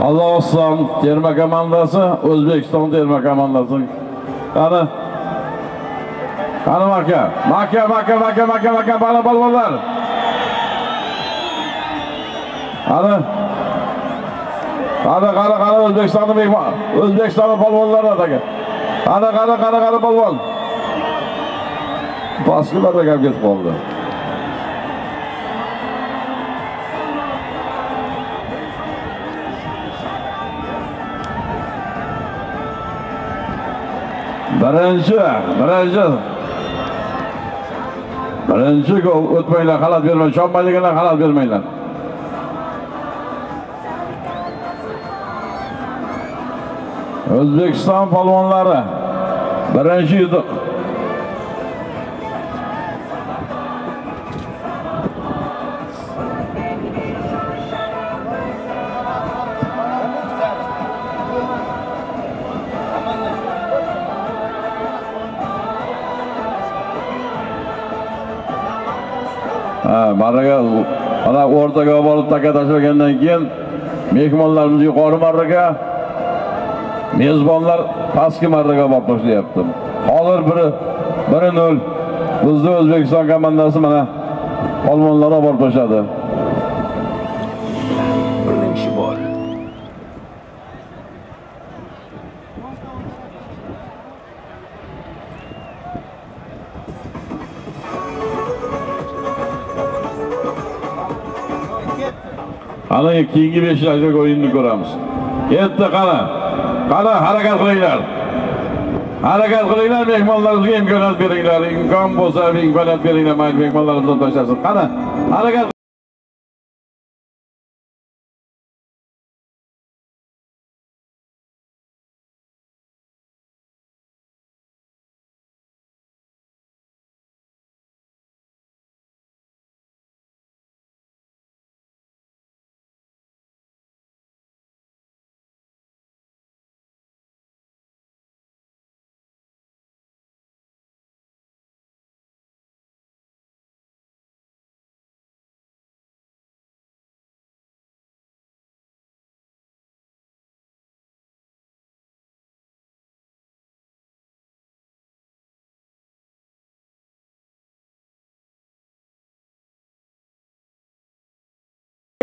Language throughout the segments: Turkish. Allah olsun terma komandası, O'zbekiston terma komandası. Qani maka balonlar. Qani O'zbekistonning balonlari aka. Qani balon. Baskılarda gap ketib qoldi. Birinci gol o'tmaylar, xalat bermaylar, chopmayligini xalat bermaylar. O'zbekiston palvonlari birinchi yutuq. Marraga ana o'rtaga olib taka tashlagandan keyin mehmonlarimiz yuqori marraga, mezbonlar pastki marraga olib boshlayapti. Hozir 1-0 bizni O'zbekiston komandasi mana polvonlarga olib tashladi. Birinchi bor. Ana keyingi 5 daqiqa o'yinni ko'ramiz. Endi qana harakat qilinglar, mehmonlarimizga imkoniyat beringlar. Imkon bo'lsa, imkoniyat beringlar, mehmonlarimizni tashlasin. Qana harakat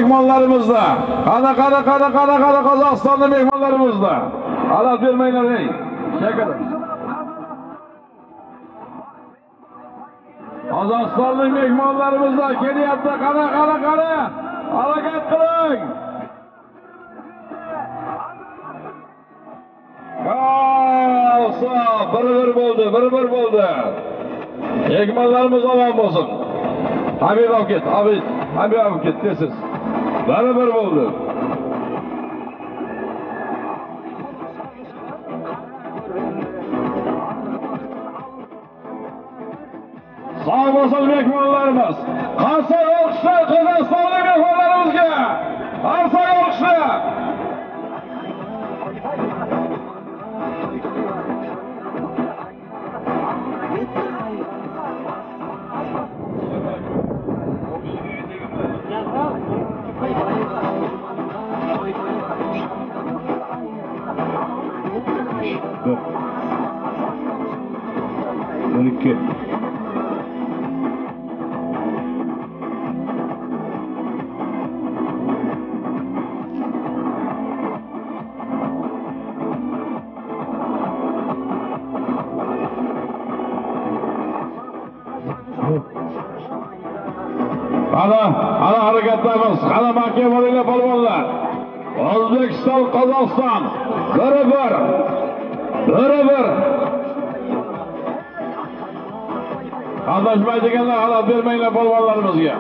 mehmonlarimizda. Qana Qozog'istonning mehmonlarimizda. Xalal bermanglar ey. Shakar. Qozog'istonning mehmonlarimizda kelyapti. Qana. Harakat qiling. G'alaba 1-1 bo'ldi, 1-1 bo'ldi. Mehmonlarimiz omon bo'lsin. Habib olib ket tez. Beraber oldu. Sağ basın mehmanlarımız. Karsa yokuşlar, Kazakstanlı mehmanlarımız ki. Karsa yokuşlar. Ana hareketlerimiz, ana mahkemelerine palvonlar. O'zbekiston, Qozog'iston, 1-1. Anlaşmaydiganlar xalal bermanglar polvonlarimizga.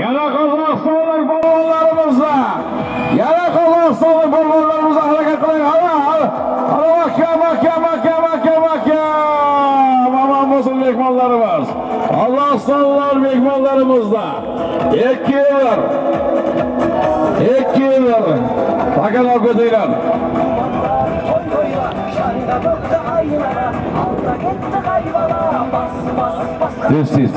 Yana Qozog'istonlik polvonlarimiz harakat qiling. Mehmonlarimiz. Qozog'istonlar mehmonlarimizda 2-1. Aynen arkadaşlar. Siz.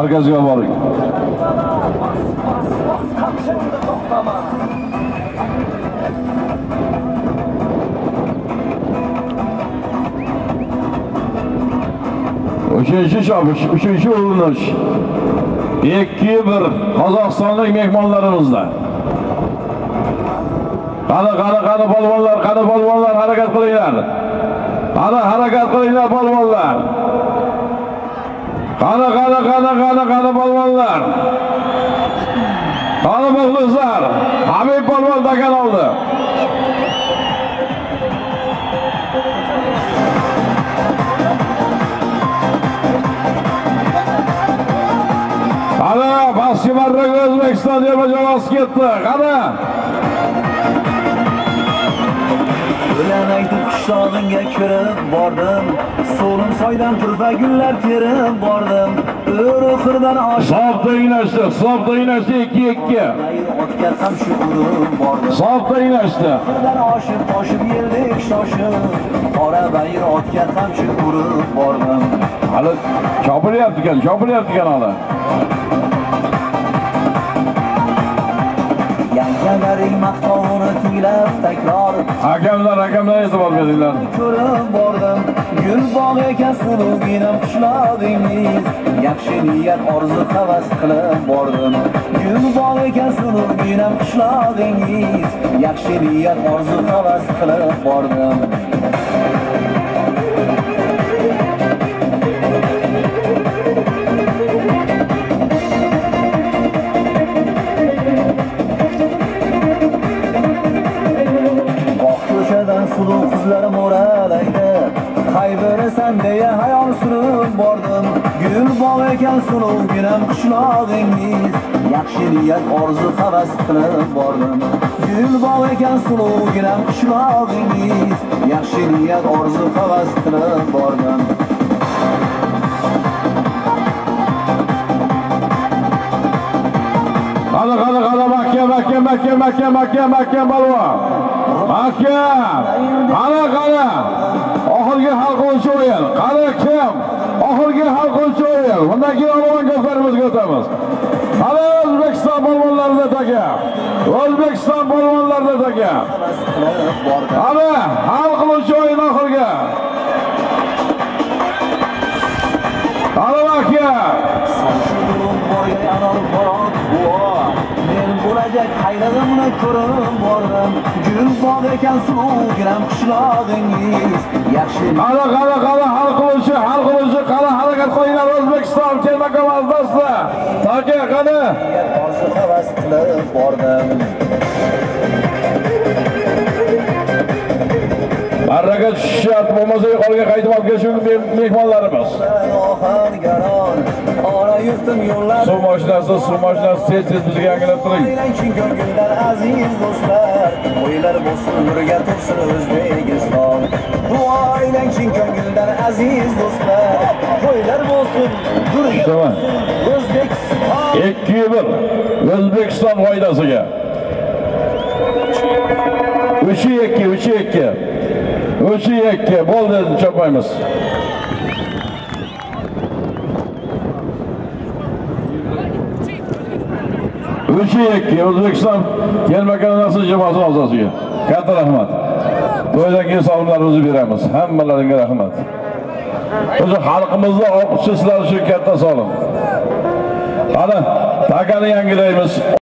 Arkadaşlar balık. Üçüncü çapış, üçüncü uğurluş. 2-1 Kazakistanlık mehmanlarımızla. Kana balvanlar, hareket kılıyorlar. Kana hareket kılıyorlar balvanlar. Kana balvanlar. Kana balvanlar. Habib balvan takan oldu. Ana basketbolda O'zbekiston terma jamoasi ketdi. Ana. Ulan aytib qishloqinga kirib bordim. So'lim soydan turfa gullar terib bordim. O'roqirdan oshib. Hisobda 2-2. Otgatsam shu urib bordim. Hisobda inashdi. Oshib yeldik shoshib. Qora bayir otgatsam shu urib bordim. Hali chopilyapti-kan hali. Yangalarning maqtovini tinglab takror hakamlar e'tibor beringlar. Ko'rib bordim, gul bog' ekan surug'ingni qishladingiz. Yaxshi niyat orzu havas qilib bordim. Gul bog' ekan surug'ingni qishladingiz. Yaxshi niyat orzu havas qilib bordim. Sulu kızlarım oralaydı. Kaybırı sen diye hayal sürüp bordim. Gül bal eken sulu günem kışladıngiz. Yakşı niyet orzu havas kılıp bordim. Gül bal eken sulu günem kışladıngiz. Yakşı niyet orzu havas kılıp bordim. Kala mahkem balva. Mahkem. Kala. Ahırgir halkı uçu oyun. Kala kim? Ahırgir halkı uçu oyun. Bundan ki olan gözlerimiz götürmüz. Kala O'zbekiston balvanlarında takı. O'zbekiston balvanlarında takı. Kala halkı uçu oyun ahırgir. Kala mahkem. Kaynadımını kırım bordim. Gül bol eken sulu günem kışladıngiz. Kala halkı uçu kala hareket koyunlar O'zbekiston terma komandası. Taki kala. Orzu havas kılıp bordim. Hareket şişat bombazayı kolga kaydım alıp geçiyordu mehmanlarımız. Su maşinası sessiz bizi yangılıp durun. Tamam. 2-1 O'zbekiston faydasıga. 3-2 bol dedi çapayımız. O'zbekiston terma jamoasi a'zosiga. Katta rahmat. To'ydagi sovg'alarimizni beramiz. Hammalaringga rahmat. O'zi xalqimizda oqchisilar uchun katta sovg'a. Qani takani yangilaymiz.